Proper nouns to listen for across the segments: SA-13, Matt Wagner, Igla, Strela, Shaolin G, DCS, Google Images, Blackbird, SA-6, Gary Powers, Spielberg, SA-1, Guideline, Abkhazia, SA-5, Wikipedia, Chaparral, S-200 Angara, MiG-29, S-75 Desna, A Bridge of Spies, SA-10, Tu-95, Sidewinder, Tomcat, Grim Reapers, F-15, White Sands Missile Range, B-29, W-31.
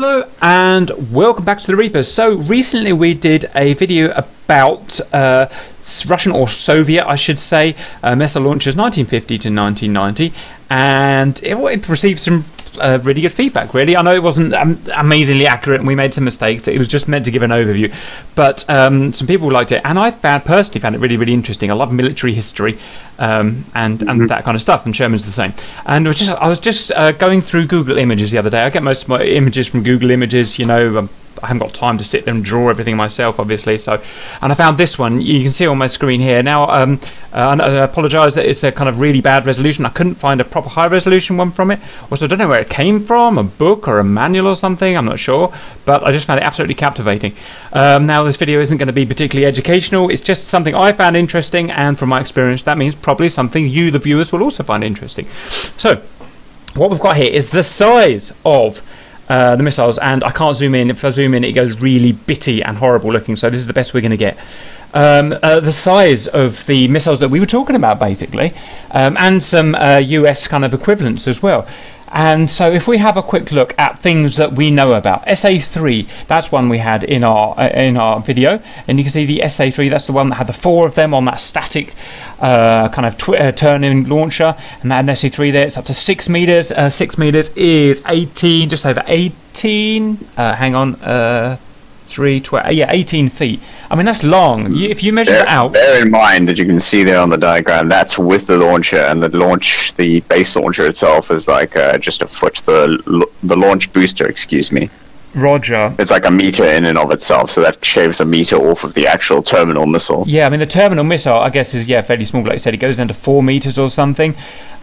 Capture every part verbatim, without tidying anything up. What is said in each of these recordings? Hello and welcome back to the Reapers. So recently we did a video about uh, Russian or Soviet, I should say, uh, missile launchers nineteen fifty to nineteen ninety, and it, it received some uh, really good feedback. Really, I know it wasn't um, amazingly accurate, and we made some mistakes. It was just meant to give an overview, but um, some people liked it, and I found personally found it really, really interesting. I love military history um, and and mm-hmm. that kind of stuff, and Sherman's the same. And I was just, I was just uh, going through Google Images the other day. I get most of my images from Google Images, you know. Um, I haven't got time to sit there and draw everything myself, obviously. So, and I found this one. You can see on my screen here now. Um, uh, and I apologise that it's a kind of really bad resolution. I couldn't find a proper high resolution one from it. Also, I don't know where it came from—a book or a manual or something. I'm not sure, but I just found it absolutely captivating. Um, now, this video isn't going to be particularly educational. It's just something I found interesting, and from my experience, that means probably something you, the viewers, will also find interesting. So, what we've got here is the size of Uh, the missiles, and I can't zoom in. If I zoom in, it goes really bitty and horrible looking, so this is the best we're going to get. Um, uh, the size of the missiles that we were talking about, basically, um, and some uh, U S kind of equivalents as well. And so if we have a quick look at things that we know about, S A three, that's one we had in our uh, in our video, and you can see the S A three, that's the one that had the four of them on that static uh, kind of uh, turning launcher, and that S A three there, it's up to six meters. Uh, six meters is eighteen, just over eighteen. Uh, hang on. Uh, Three, twelve, yeah, eighteen feet. I mean, that's long. You, if you measure bear, that out, bear in mind that you can see there on the diagram that's with the launcher, and the launch, the base launcher itself is like uh, just a foot. The the launch booster, excuse me. Roger. It's like a meter in and of itself, so that shaves a meter off of the actual terminal missile. Yeah, I mean, the terminal missile, I guess, is yeah fairly small. Like you said, it goes down to four meters or something,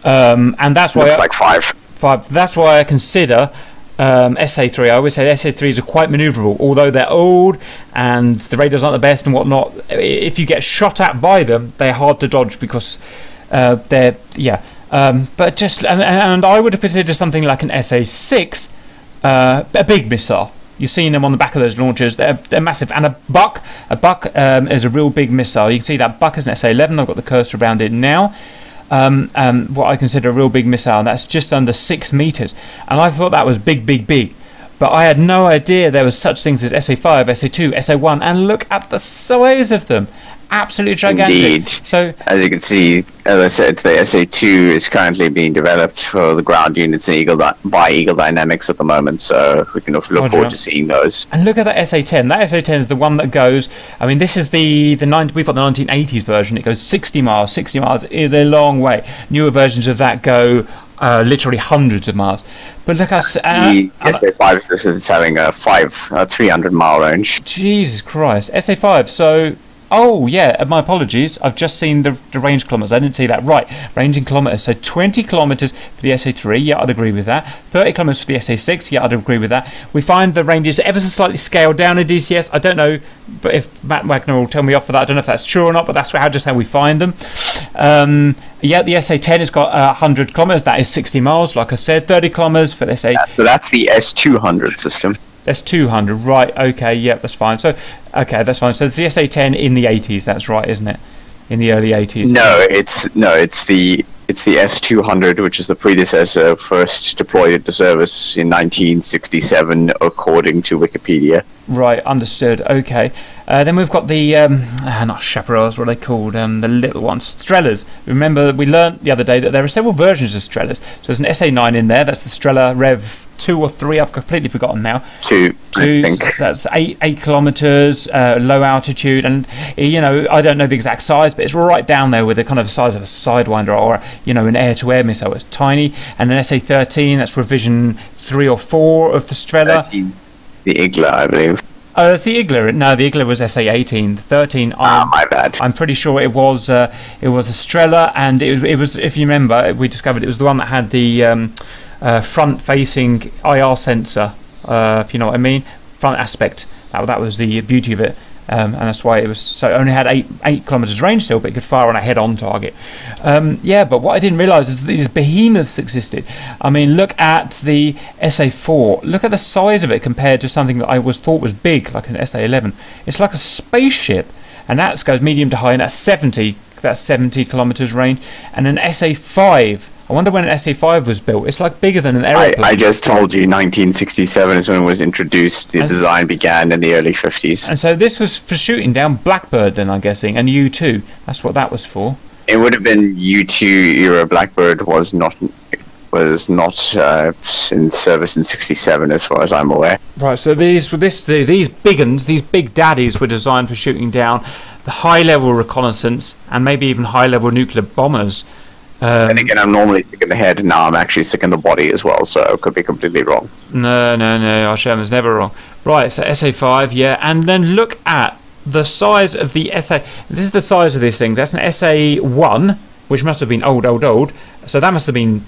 um, and that's why it's like five. Five. That's why I consider. Um, S A three, I always say S A threes are quite manoeuvrable, although they're old and the radars aren't the best and whatnot. If you get shot at by them, they're hard to dodge because uh, they're yeah. Um, but just and, and I would have considered something like an S A six, uh, a big missile. You've seen them on the back of those launchers. They're they're massive. And a buck, a buck um, is a real big missile. You can see that buck is an S A eleven. I've got the cursor around it now. Um, um, what I consider a real big missile, and that's just under six meters, and I thought that was big big big, but I had no idea there was such things as S A five, S A two, S A one, and look at the size of them. Absolutely gigantic. Indeed. So as you can see, as I said, the S A two is currently being developed for the ground units in Eagle by Eagle Dynamics at the moment, so we can look forward Roger. to seeing those. And look at that S A ten. That S A ten is the one that goes. I mean, this is the the nine, we've got the nineteen eighties version. It goes sixty miles. sixty miles is a long way. Newer versions of that go Uh, literally hundreds of miles, but look, us uh, S A five. This is having a five, uh, three hundred mile range. Jesus Christ, S A five. So, oh yeah, my apologies. I've just seen the, the range kilometers. I didn't see that right. Range in kilometers. So twenty kilometers for the S A three. Yeah, I'd agree with that. Thirty kilometers for the S A six. Yeah, I'd agree with that. We find the ranges ever so slightly scaled down in D C S. I don't know, but if Matt Wagner will tell me off for that, I don't know if that's true or not. But that's how just how we find them. Um, Yeah, the S A ten has got uh, one hundred kilometers. That is sixty miles, like I said. thirty kilometers for the S A. Yeah, so that's the S two hundred system. S two hundred, right? Okay, yep, that's fine. So, okay, that's fine. So it's the S A ten in the eighties. That's right, isn't it? In the early eighties. No, it's no, it's the it's the S two hundred, which is the predecessor, first deployed to service in nineteen sixty-seven, according to Wikipedia. Right, understood. Okay. Uh, then we've got the um, ah, not Chaparrals, what are they called? Um, the little ones, Strelas. Remember, we learnt the other day that there are several versions of Strelas. So there's an S A nine in there. That's the Strela Rev two or three. I've completely forgotten now. Two, two. I think. So that's eight eight kilometers, uh, low altitude, and you know, I don't know the exact size, but it's right down there with the kind of size of a Sidewinder or you know an air-to-air missile. It's tiny. And then S A thirteen. That's revision three or four of the Strela. thirteen. The Igla, I believe. Oh, it's the Igla. No, the Igla was S A eighteen. The thirteen. Ah, my bad. I'm pretty sure it was. Uh, it was a Strela, and it, it was. If you remember, we discovered it was the one that had the um, uh, front-facing I R sensor. Uh, if you know what I mean, front aspect. That that was the beauty of it, um, and that's why it was. So it only had eight eight kilometers range still, but it could fire on a head-on target. Um, yeah, but what I didn't realise is that these behemoths existed. I mean, look at the S A four. Look at the size of it compared to something that I was thought was big, like an S A eleven. It's like a spaceship, and that goes medium to high, and that's seventy. That's seventy kilometers range, and an S A five. I wonder when an S A five was built. It's like bigger than an aeroplane. I, I just told you nineteen sixty-seven is when it was introduced. The and design began in the early fifties. And so this was for shooting down Blackbird then, I'm guessing, and U two. That's what that was for. It would have been U two era. Blackbird was not was not uh, in service in sixty-seven as far as I'm aware. Right, so these this these big uns, these big daddies were designed for shooting down the high-level reconnaissance and maybe even high-level nuclear bombers. Um, and again, I'm normally sick in the head, and now I'm actually sick in the body as well, so I could be completely wrong. No, no, no, our chairman's never wrong. Right, so S A five, yeah, and then look at the size of the S A. This is the size of this thing. That's an S A one, which must have been old, old, old. So that must have been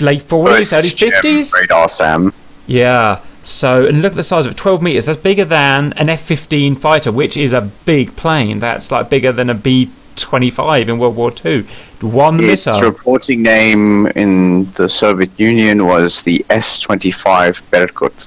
late forties, early fifties? Radar, Sam. Yeah, so, and look at the size of it, twelve metres. That's bigger than an F fifteen fighter, which is a big plane. That's, like, bigger than a B two. twenty-five in World War Two. One its missile. Its reporting name in the Soviet Union was the S twenty-five Berkut.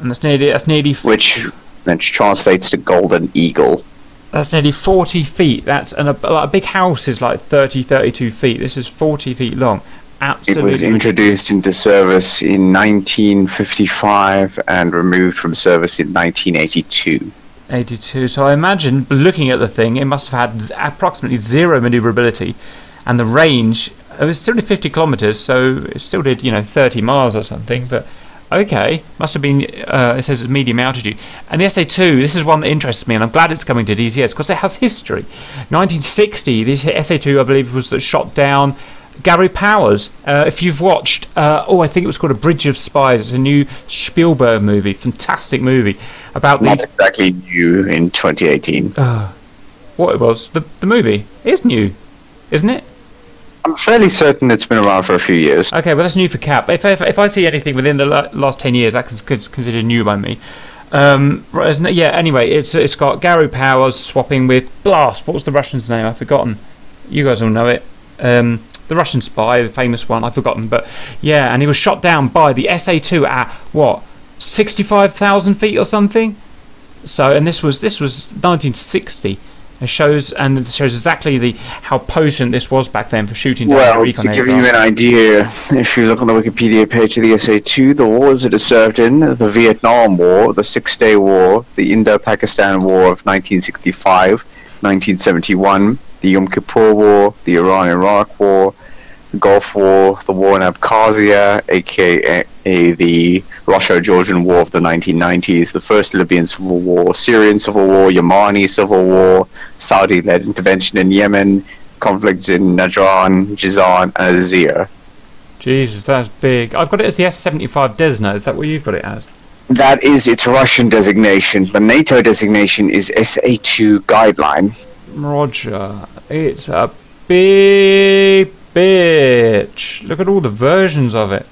And that's nearly, that's nearly which then translates to Golden Eagle. That's nearly forty feet. That's an, a, like a big house is like thirty, thirty-two feet. This is forty feet long. Absolutely. It was introduced into service in nineteen fifty-five and removed from service in nineteen eighty-two. eighty-two. So I imagine, looking at the thing, it must have had z approximately zero manoeuvrability, and the range, it was still fifty kilometers, so it still did, you know, thirty miles or something. But okay, must have been. Uh, it says it's medium altitude. And the S A two, this is one that interests me, and I'm glad it's coming to D C S because it has history. nineteen sixty, this S A two, I believe, was that shot down Gary Powers. Uh, if you've watched, uh, oh, I think it was called A Bridge of Spies. It's a new Spielberg movie, fantastic movie about the. Not exactly new in twenty eighteen. Uh, what it was? The the movie is new, isn't it? I'm fairly certain it's been around for a few years. Okay, well that's new for Cap. If if, if I see anything within the la last ten years, that's considered new by me. Um, yeah. Anyway, it's it's got Gary Powers swapping with Blast. What was the Russian's name? I've forgotten. You guys all know it. Um. The Russian spy, the famous one, I've forgotten, but yeah, and he was shot down by the S A two at what, sixty-five thousand feet or something. So, and this was this was nineteen sixty. It shows and it shows exactly the how potent this was back then for shooting down. Well, recon to give aircraft. You an idea, if you look on the Wikipedia page of the S A two, the wars that it served in: the Vietnam War, the Six-Day War, the Indo-Pakistan War of nineteen sixty-five, nineteen seventy-one. The Yom Kippur War, the Iran-Iraq War, the Gulf War, the War in Abkhazia, aka the Russo-Georgian War of the nineteen nineties, the First Libyan Civil War, Syrian Civil War, Yemeni Civil War, Saudi-led intervention in Yemen, conflicts in Najran, Jizan, and Azir. Jesus, that's big. I've got it as the S seventy-five Desna. Is that what you've got it as? That is its Russian designation. The NATO designation is S A two Guideline. Roger, it's a big bitch. Look at all the versions of it.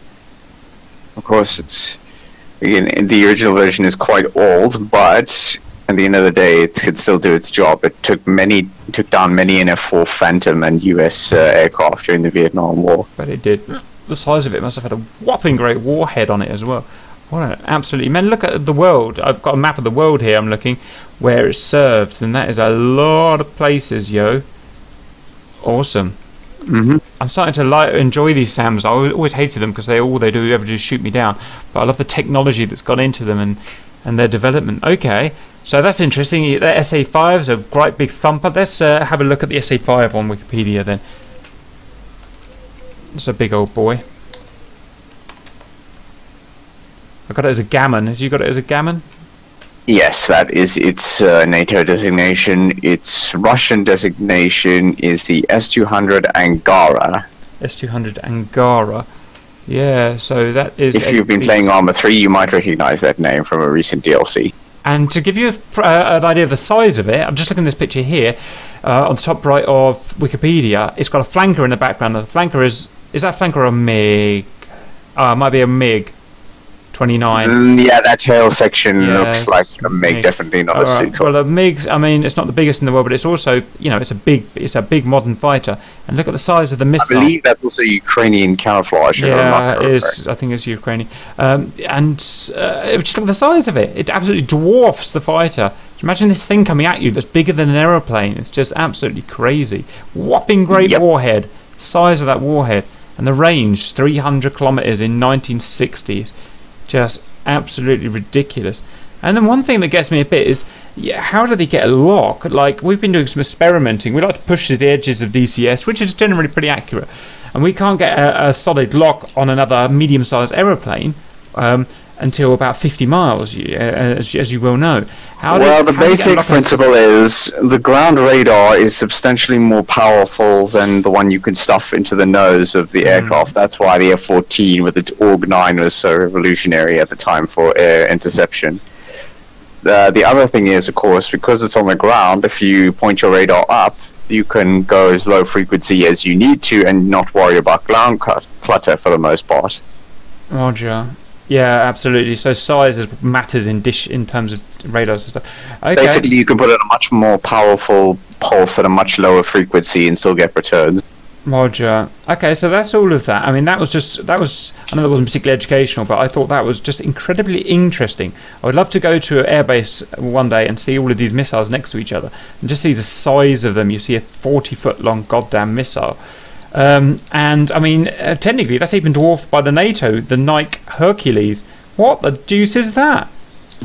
Of course, it's again the original version is quite old, but at the end of the day, it could still do its job. It took many, took down many an F four Phantom and U S uh, aircraft during the Vietnam War. But it did. The size of it must have had a whopping great warhead on it as well. What an absolutely man! Look at the world. I've got a map of the world here. I'm looking where it's served, and that is a lot of places, yo. Awesome. Mm-hmm. I'm starting to like enjoy these Sams. I always hated them because they all they do ever do is shoot me down. But I love the technology that's gone into them and and their development. Okay, so that's interesting. That S A five is a great big thumper. Let's uh, have a look at the S A five on Wikipedia then. It's a big old boy. I got it as a gammon. Have you got it as a gammon? Yes, that is its uh, NATO designation. Its Russian designation is the S two hundred Angara. S two hundred Angara. Yeah, so that is... If you've been playing Arma three, you might recognise that name from a recent D L C. And to give you a, uh, an idea of the size of it, I'm just looking at this picture here, uh, on the top right of Wikipedia. It's got a flanker in the background. And the flanker is... Is that flanker a MiG? Oh, it might be a MiG. twenty-nine. Yeah, that tail section yeah, looks like a MiG, MiG. Definitely not all a right. Well, a MiG's, I mean, it's not the biggest in the world, but it's also, you know, it's a big, it's a big modern fighter. And look at the size of the missile. I believe that's also Ukrainian camouflage. Yeah, it is. I think it's Ukrainian. Um, and uh, just look at the size of it. It absolutely dwarfs the fighter. Imagine this thing coming at you that's bigger than an aeroplane. It's just absolutely crazy. Whopping great yep. warhead. Size of that warhead. and the range three hundred kilometers in nineteen sixties, just absolutely ridiculous. And then one thing that gets me a bit is, yeah, how do they get a lock? Like, we've been doing some experimenting. We like to push to the edges of D C S, which is generally pretty accurate, and we can't get a, a solid lock on another medium-sized aeroplane um, until about fifty miles, as, as you well know. How well, do, the how basic principle is the ground radar is substantially more powerful than the one you can stuff into the nose of the mm. aircraft. That's why the F fourteen with its Org nine was so revolutionary at the time for air interception. Uh, the other thing is, of course, because it's on the ground, if you point your radar up, you can go as low frequency as you need to and not worry about ground clutter for the most part. Roger. Yeah, absolutely. So size is, matters in dish in terms of radars and stuff. Okay. Basically, you can put in a much more powerful pulse at a much lower frequency and still get returns. Roger. Okay, so that's all of that. I mean, that was just, that was, I know that wasn't particularly educational, but I thought that was just incredibly interesting. I would love to go to an airbase one day and see all of these missiles next to each other and just see the size of them. You see a forty foot long goddamn missile. Um, and, I mean, uh, technically, that's even dwarfed by the NATO, the Nike Hercules. What the deuce is that?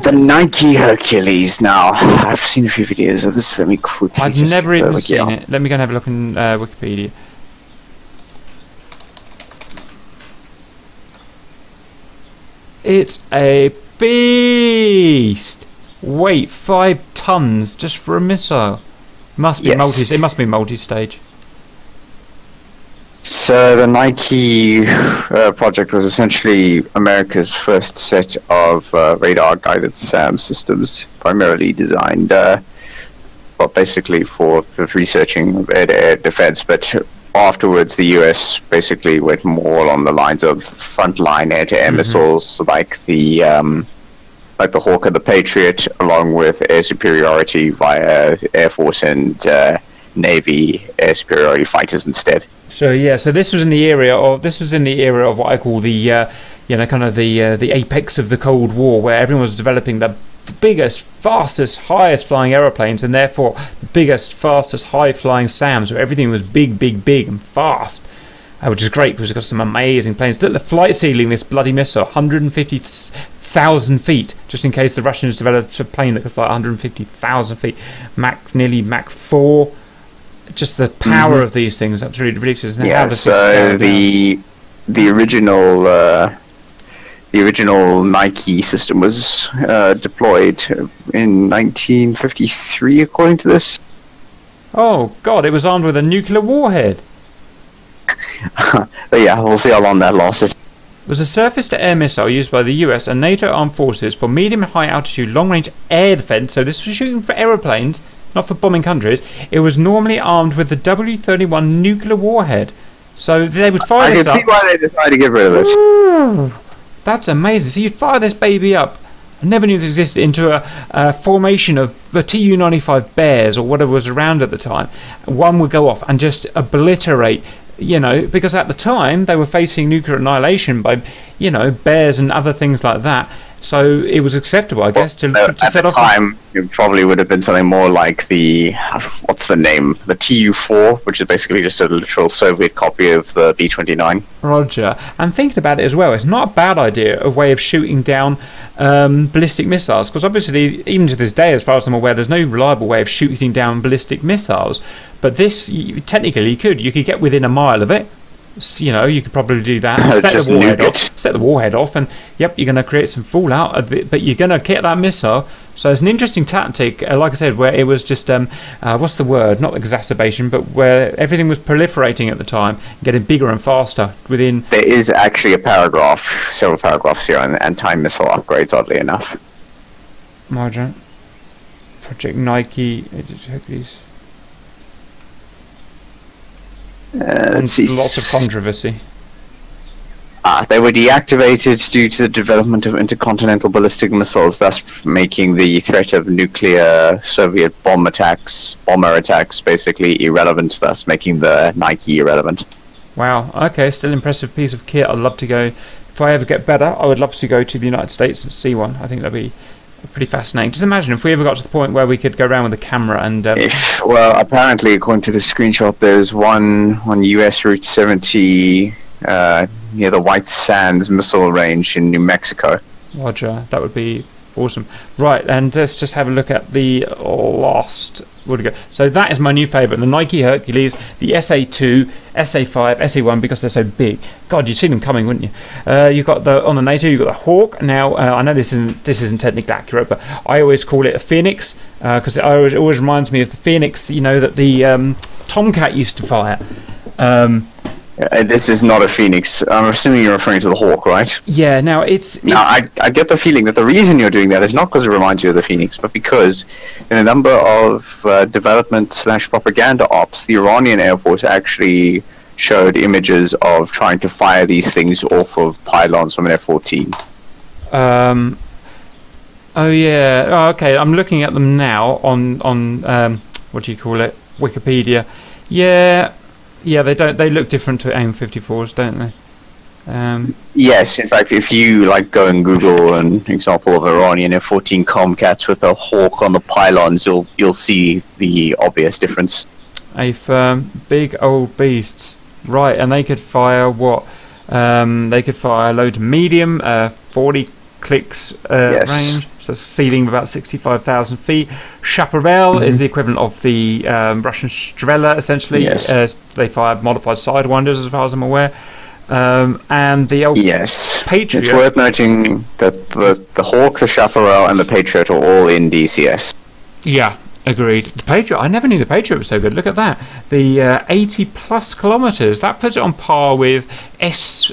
The Nike Hercules. Now, I've seen a few videos of this. Let me quickly I've never even seen it. Let me go and have a look in uh, Wikipedia. It's a beast. Weight five tons just for a missile. Must be yes. multi. It must be multi-stage. So the Nike uh, project was essentially America's first set of uh, radar-guided SAM systems, primarily designed, uh, well, basically for the researching of air-to-air defense. But afterwards, the U S basically went more along the lines of frontline air-to-air mm-hmm. missiles, like the um, like the Hawk and the Patriot, along with air superiority via Air Force and uh, Navy air superiority fighters instead. So yeah, so this was in the area of this was in the era of what I call the uh, you know kind of the uh, the apex of the Cold War, where everyone was developing the biggest, fastest, highest flying aeroplanes, and therefore the biggest, fastest, high flying SAMs, where everything was big, big, big and fast, uh, which is great because we've got some amazing planes. Look at the flight ceiling, this bloody missile, one hundred fifty thousand feet, just in case the Russians developed a plane that could fly one hundred fifty thousand feet, Mach, nearly Mach four. Just the power mm-hmm. of these things, absolutely ridiculous. Now, yeah, so the down? the original uh, the original Nike system was uh, deployed in nineteen fifty-three, according to this. Oh God! It was armed with a nuclear warhead. But yeah, we'll see how long that lasted. It was a surface-to-air missile used by the U S and NATO armed forces for medium and high altitude, long-range air defense. So this was shooting for aeroplanes, not for bombing countries. It was normally armed with the W thirty-one nuclear warhead. So they would fire I this up. I can see why they decided to get rid of it. Ooh, that's amazing. So you'd fire this baby up, I never knew this existed, into a, a formation of the T U ninety-five Bears or whatever was around at the time. One would go off and just obliterate, you know, because at the time they were facing nuclear annihilation by, you know, bears and other things like that. So it was acceptable, I guess, well, to, uh, to set off. At the time, it probably would have been something more like the, what's the name, the T U four, which is basically just a literal Soviet copy of the B twenty-nine. Roger. And thinking about it as well, it's not a bad idea, a way of shooting down um, ballistic missiles, because obviously, even to this day, as far as I'm aware, there's no reliable way of shooting down ballistic missiles. But this, you, technically, you could. You could get within a mile of it. You know, you could probably do that. Set the warhead off. Set the warhead off, and yep, you're going to create some fallout of it. But you're going to get that missile. So it's an interesting tactic. Uh, like I said, where it was just um, uh, what's the word? Not exacerbation, but where everything was proliferating at the time, getting bigger and faster. Within there is actually a paragraph, several paragraphs here on anti-missile upgrades. Oddly enough, Marjorie, Project Nike Hercules. Uh, and lots of controversy. Ah, they were deactivated due to the development of intercontinental ballistic missiles, thus making the threat of nuclear Soviet bomb attacks, bomber attacks, basically irrelevant, thus making the Nike irrelevant. Wow, okay, still impressive piece of kit. I'd love to go, if I ever get better, I would love to go to the United States and see one. I think that'd be pretty fascinating. Just imagine if we ever got to the point where we could go around with a camera and um, if, well, apparently according to the screenshot, there's one on U S Route seventy uh, near the White Sands Missile Range in New Mexico. Roger, that would be awesome. Right, and let's just have a look at the last. Where to go? So that is my new favourite, the Nike Hercules, the S A two, S A five, S A one, because they're so big. God, you'd see them coming, wouldn't you? Uh, you've got the on the NATO, you've got the Hawk. Now, uh, I know this isn't this isn't technically accurate, but I always call it a Phoenix because uh, it always, always reminds me of the Phoenix, you know, that the um, Tomcat used to fire. Um, Uh, this is not a Phoenix. I'm assuming you're referring to the Hawk, right? Yeah, now it's... it's... Now, I, I get the feeling that the reason you're doing that is not because it reminds you of the Phoenix, but because in a number of uh, development-slash-propaganda ops, the Iranian Air Force actually showed images of trying to fire these things off of pylons from an F fourteen. Um, oh, yeah. Oh, okay, I'm looking at them now on, on um, what do you call it, Wikipedia. Yeah... Yeah, they don't. They look different to A I M fifty-fours, don't they? Um, yes, in fact, if you like go and Google an example of Iranian F fourteen Comcats with a Hawk on the pylons, you'll you'll see the obvious difference. A firm, big old beasts, right? And they could fire what? Um, they could fire low to medium, uh, forty clicks uh, yes. range, so ceiling of about sixty-five thousand feet. Chaparral mm-hmm. is the equivalent of the um, Russian Strela, essentially. Yes. Uh, they fire modified Sidewinders, as far as I'm aware. Um, and the old yes. Patriot. It's worth noting that the, the Hawk, the Chaparral, and the Patriot are all in D C S. Yeah, agreed. The Patriot. I never knew the Patriot was so good. Look at that. The uh, eighty plus kilometers. That puts it on par with S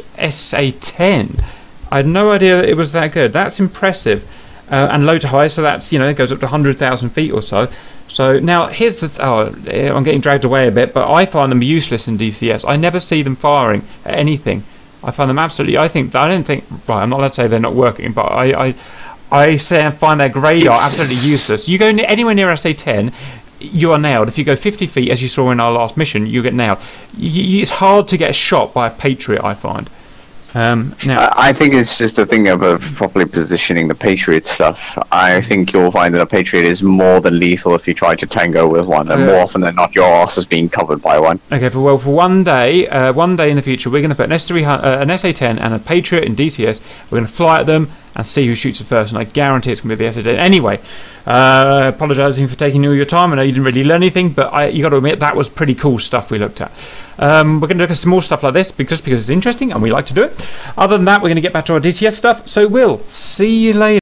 A ten. I had no idea that it was that good. That's impressive. Uh, and low to high, so that's, you know, it goes up to one hundred thousand feet or so. So now here's the... Th oh, I'm getting dragged away a bit, but I find them useless in D C S. I never see them firing at anything. I find them absolutely... I think... I don't think... Right, I'm not allowed to say they're not working, but I... I, I say I find their radar absolutely useless. You go anywhere near S A ten... you are nailed. If you go fifty feet, as you saw in our last mission, you get nailed. You, it's hard to get shot by a Patriot, I find. Um, now. I think it's just a thing of uh, properly positioning the Patriot stuff. I think you'll find that a Patriot is more than lethal if you try to tango with one, and uh, more often than not, your ass is being covered by one. Okay, for, well, for one day, uh, one day in the future, we're going to put an S A ten and a Patriot in D C S. We're going to fly at them and see who shoots it first, and I guarantee it's going to be the S A ten. Anyway, uh, apologising for taking all your time. I know you didn't really learn anything, but I, you got to admit that was pretty cool stuff we looked at. Um, we're going to look at some more stuff like this because because it's interesting and we like to do it. Other than that, we're going to get back to our D C S stuff. So we'll see you later.